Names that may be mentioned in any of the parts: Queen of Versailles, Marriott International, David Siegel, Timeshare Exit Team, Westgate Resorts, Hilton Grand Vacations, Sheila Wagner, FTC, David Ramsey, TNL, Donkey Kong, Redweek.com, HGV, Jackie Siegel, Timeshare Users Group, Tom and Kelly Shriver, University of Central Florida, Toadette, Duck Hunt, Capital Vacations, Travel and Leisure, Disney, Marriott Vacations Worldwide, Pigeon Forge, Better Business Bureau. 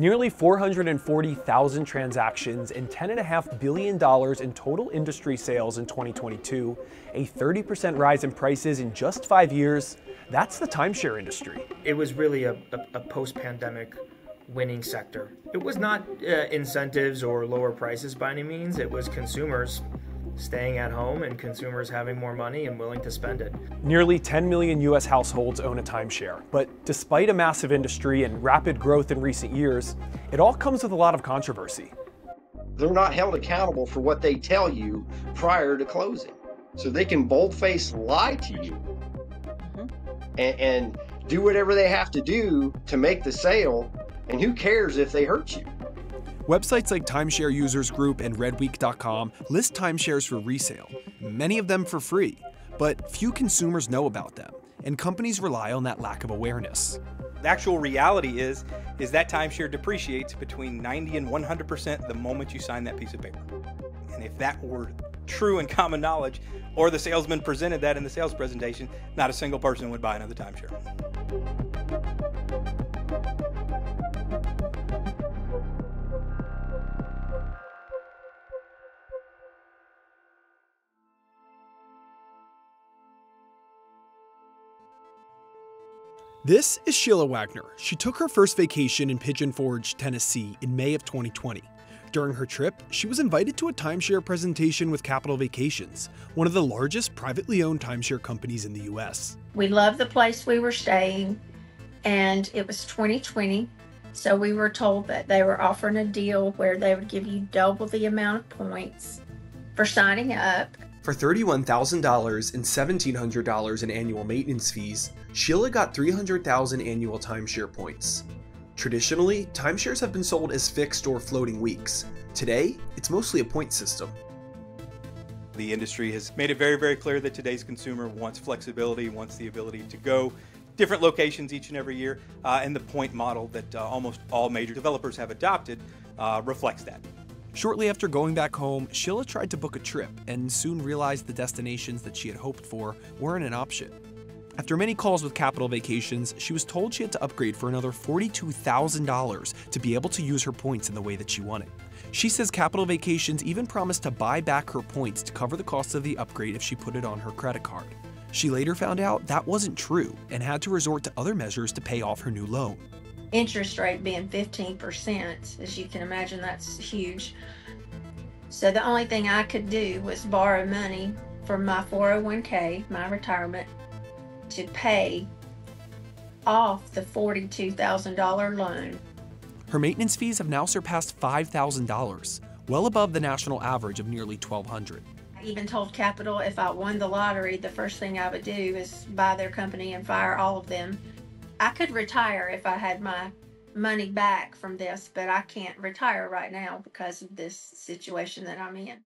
Nearly 440,000 transactions and $10.5 billion in total industry sales in 2022, a 30% rise in prices in just 5 years, that's the timeshare industry. It was really a post-pandemic winning sector. It was not incentives or lower prices by any means, it was consumers staying at home and consumers having more money and willing to spend it. Nearly 10 million US households own a timeshare, but despite a massive industry and rapid growth in recent years, it all comes with a lot of controversy. They're not held accountable for what they tell you prior to closing. So they can boldface lie to you and do whatever they have to do to make the sale, and who cares if they hurt you? Websites like Timeshare Users Group and Redweek.com list timeshares for resale, many of them for free, but few consumers know about them, and companies rely on that lack of awareness. The actual reality is that timeshare depreciates between 90 and 100% the moment you sign that piece of paper. And if that were true and common knowledge, or the salesman presented that in the sales presentation, not a single person would buy another timeshare. This is Sheila Wagner. She took her first vacation in Pigeon Forge, Tennessee in May of 2020. During her trip, she was invited to a timeshare presentation with Capital Vacations, one of the largest privately owned timeshare companies in the US. We loved the place we were staying, and it was 2020, so we were told that they were offering a deal where they would give you double the amount of points for signing up. For $31,000 and $1,700 in annual maintenance fees, Sheila got 300,000 annual timeshare points. Traditionally, timeshares have been sold as fixed or floating weeks. Today, it's mostly a point system. The industry has made it very, very clear that today's consumer wants flexibility, wants the ability to go different locations each and every year, and the point model that almost all major developers have adopted reflects that. Shortly after going back home, Sheila tried to book a trip and soon realized the destinations that she had hoped for weren't an option. After many calls with Capital Vacations, she was told she had to upgrade for another $42,000 to be able to use her points in the way that she wanted. She says Capital Vacations even promised to buy back her points to cover the cost of the upgrade if she put it on her credit card. She later found out that wasn't true and had to resort to other measures to pay off her new loan. Interest rate being 15%, as you can imagine, that's huge. So the only thing I could do was borrow money from my 401k, my retirement, to pay off the $42,000 loan. Her maintenance fees have now surpassed $5,000, well above the national average of nearly $1,200. I even told Capital if I won the lottery, the first thing I would do is buy their company and fire all of them. I could retire if I had my money back from this, but I can't retire right now because of this situation that I'm in.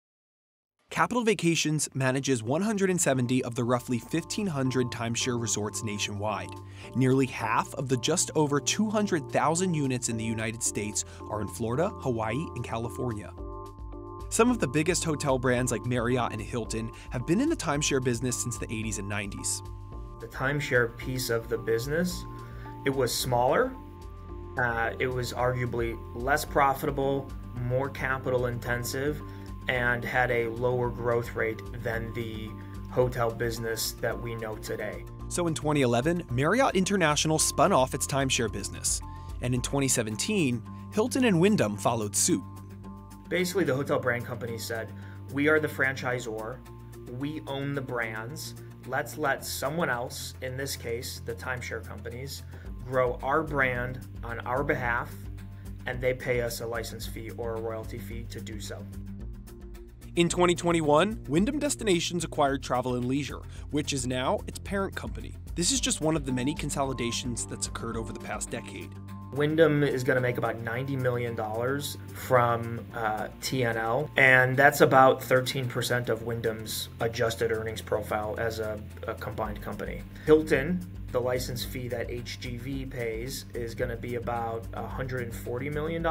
Capital Vacations manages 170 of the roughly 1,500 timeshare resorts nationwide. Nearly half of the just over 200,000 units in the United States are in Florida, Hawaii, and California. Some of the biggest hotel brands like Marriott and Hilton have been in the timeshare business since the 80s and 90s. The timeshare piece of the business, it was smaller, it was arguably less profitable, more capital intensive, and had a lower growth rate than the hotel business that we know today. So in 2011, Marriott International spun off its timeshare business. And in 2017, Hilton and Wyndham followed suit. Basically, the hotel brand company said, we are the franchisor, we own the brands, let's let someone else, in this case, the timeshare companies, grow our brand on our behalf, and they pay us a license fee or a royalty fee to do so. In 2021, Wyndham Destinations acquired Travel and Leisure, which is now its parent company. This is just one of the many consolidations that's occurred over the past decade. Wyndham is going to make about $90 million from TNL, and that's about 13% of Wyndham's adjusted earnings profile as a combined company. Hilton, the license fee that HGV pays, is going to be about $140 million,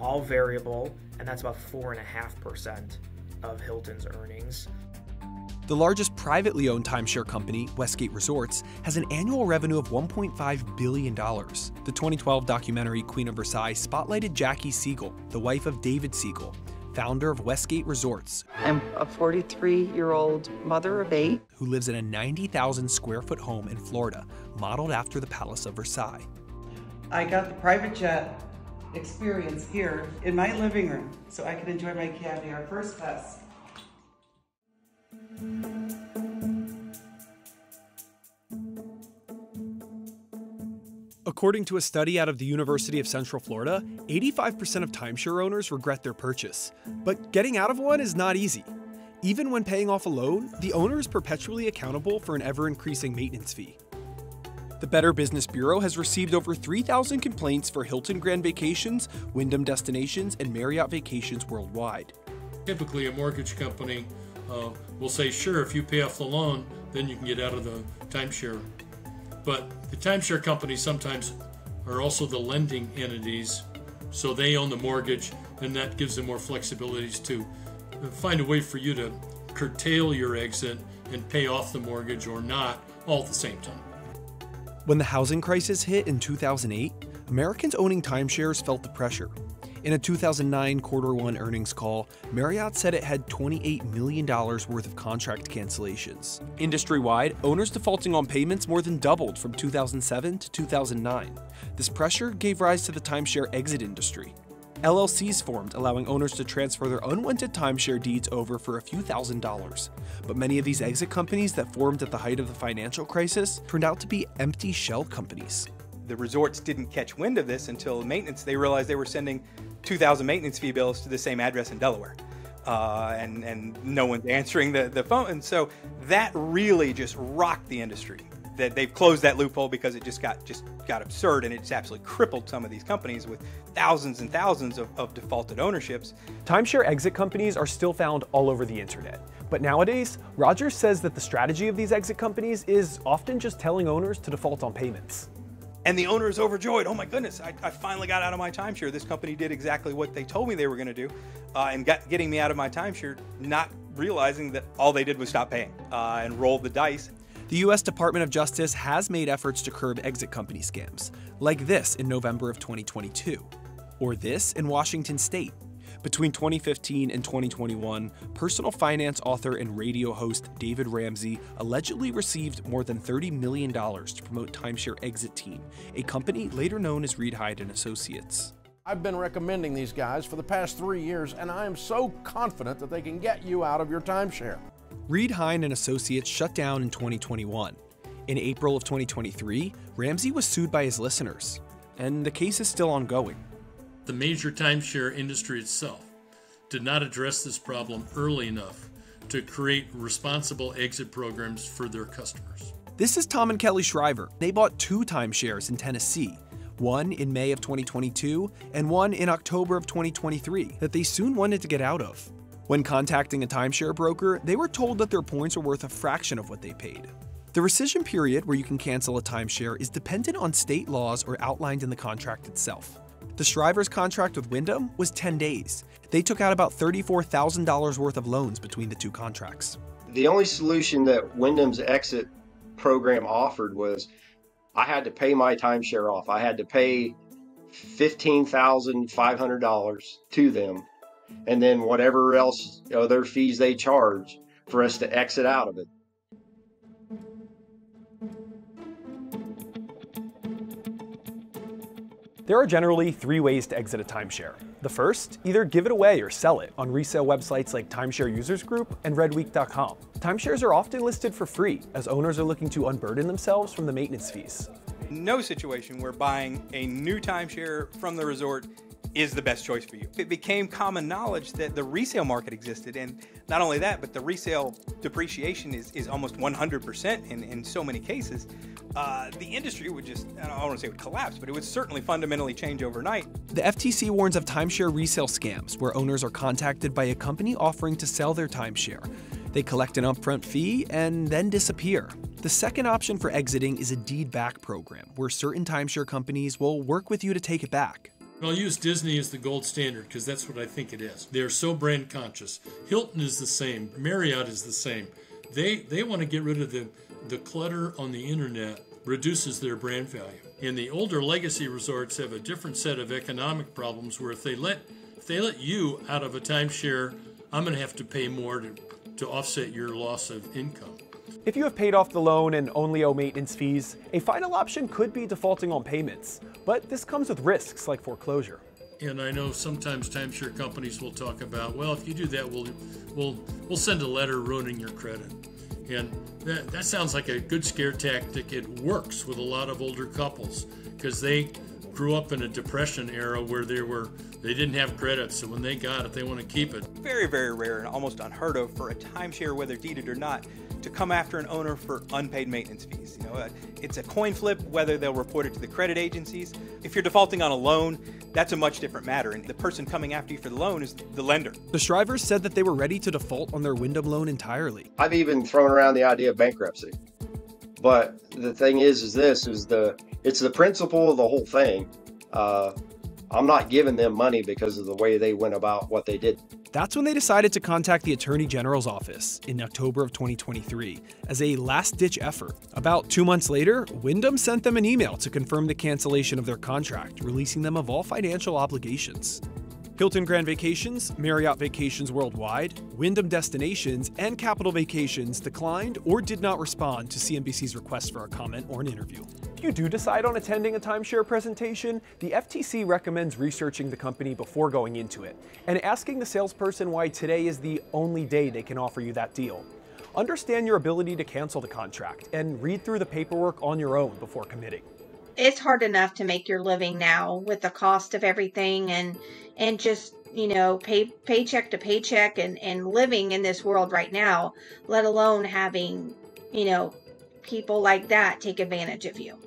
all variable, and that's about 4.5% of Hilton's earnings. The largest privately owned timeshare company, Westgate Resorts, has an annual revenue of $1.5 billion. The 2012 documentary Queen of Versailles spotlighted Jackie Siegel, the wife of David Siegel, founder of Westgate Resorts. I'm a 43-year-old mother of 8 who lives in a 90,000 square foot home in Florida, modeled after the Palace of Versailles. I got the private jet experience here in my living room so I could enjoy my caviar first class. According to a study out of the University of Central Florida, 85% of timeshare owners regret their purchase. But getting out of one is not easy. Even when paying off a loan, the owner is perpetually accountable for an ever-increasing maintenance fee. The Better Business Bureau has received over 3,000 complaints for Hilton Grand Vacations, Wyndham Destinations, and Marriott Vacations Worldwide. Typically, a mortgage company will say, sure, if you pay off the loan, then you can get out of the timeshare. But the timeshare companies sometimes are also the lending entities, so they own the mortgage, and that gives them more flexibilities to find a way for you to curtail your exit and pay off the mortgage or not all at the same time. When the housing crisis hit in 2008, Americans owning timeshares felt the pressure. In a 2009 Q1 earnings call, Marriott said it had $28 million worth of contract cancellations. Industry-wide, owners defaulting on payments more than doubled from 2007 to 2009. This pressure gave rise to the timeshare exit industry. LLCs formed, allowing owners to transfer their unwanted timeshare deeds over for a few thousand dollars. But many of these exit companies that formed at the height of the financial crisis turned out to be empty shell companies. The resorts didn't catch wind of this until maintenance. They realized they were sending 2,000 maintenance fee bills to the same address in Delaware, and no one's answering the phone. And so that really just rocked the industry. That they've closed that loophole because it just got absurd, and it just absolutely crippled some of these companies with thousands and thousands of defaulted ownerships. Timeshare exit companies are still found all over the internet. But nowadays, Rogers says that the strategy of these exit companies is often just telling owners to default on payments. And the owner is overjoyed. Oh my goodness, I finally got out of my timeshare. This company did exactly what they told me they were going to do, and getting me out of my timeshare, not realizing that all they did was stop paying and roll the dice. The U.S. Department of Justice has made efforts to curb exit company scams, like this in November of 2022, or this in Washington State. Between 2015 and 2021, personal finance author and radio host David Ramsey allegedly received more than $30 million to promote Timeshare Exit Team, a company later known as Reed Hyde & Associates. I've been recommending these guys for the past 3 years, and I am so confident that they can get you out of your timeshare. Reed Hyde & Associates shut down in 2021. In April of 2023, Ramsey was sued by his listeners, and the case is still ongoing. The major timeshare industry itself did not address this problem early enough to create responsible exit programs for their customers. This is Tom and Kelly Shriver. They bought 2 timeshares in Tennessee, one in May of 2022 and one in October of 2023 that they soon wanted to get out of. When contacting a timeshare broker, they were told that their points were worth a fraction of what they paid. The rescission period where you can cancel a timeshare is dependent on state laws or outlined in the contract itself. The Shriver's contract with Wyndham was 10 days. They took out about $34,000 worth of loans between the 2 contracts. The only solution that Wyndham's exit program offered was I had to pay my timeshare off. I had to pay $15,500 to them, and then whatever else other fees they charge for us to exit out of it. There are generally 3 ways to exit a timeshare. The first, either give it away or sell it on resale websites like Timeshare Users Group and Redweek.com. Timeshares are often listed for free as owners are looking to unburden themselves from the maintenance fees. No situation where buying a new timeshare from the resort is the best choice for you. It became common knowledge that the resale market existed, and not only that, but the resale depreciation is almost 100% in so many cases. The industry would just, I don't want to say it would collapse, but it would certainly fundamentally change overnight. The FTC warns of timeshare resale scams, where owners are contacted by a company offering to sell their timeshare. They collect an upfront fee and then disappear. The second option for exiting is a deed-back program, where certain timeshare companies will work with you to take it back. I'll use Disney as the gold standard because that's what I think it is. They're so brand conscious. Hilton is the same. Marriott is the same. They want to get rid of the clutter on the internet, reduces their brand value. And the older legacy resorts have a different set of economic problems where if they let you out of a timeshare, I'm going to have to pay more to offset your loss of income. If you have paid off the loan and only owe maintenance fees, a final option could be defaulting on payments, but this comes with risks like foreclosure. And I know sometimes timeshare companies will talk about, well, if you do that, we'll send a letter ruining your credit. And that sounds like a good scare tactic. It works with a lot of older couples because they grew up in a depression era where they didn't have credit, so when they got it, they want to keep it. Very, very rare and almost unheard of for a timeshare, whether deeded or not, to come after an owner for unpaid maintenance fees. You know, it's a coin flip whether they'll report it to the credit agencies. If you're defaulting on a loan, that's a much different matter, and the person coming after you for the loan is the lender. The Shrivers said that they were ready to default on their Wyndham loan entirely. I've even thrown around the idea of bankruptcy, but the thing is it's the principle of the whole thing. I'm not giving them money because of the way they went about what they did. That's when they decided to contact the Attorney General's office in October of 2023 as a last-ditch effort. About 2 months later, Wyndham sent them an email to confirm the cancellation of their contract, releasing them of all financial obligations. Hilton Grand Vacations, Marriott Vacations Worldwide, Wyndham Destinations, and Capital Vacations declined or did not respond to CNBC's request for a comment or an interview. If you do decide on attending a timeshare presentation, the FTC recommends researching the company before going into it and asking the salesperson why today is the only day they can offer you that deal. Understand your ability to cancel the contract and read through the paperwork on your own before committing. It's hard enough to make your living now with the cost of everything and just, you know, paycheck to paycheck and living in this world right now, let alone having, you know, people like that take advantage of you.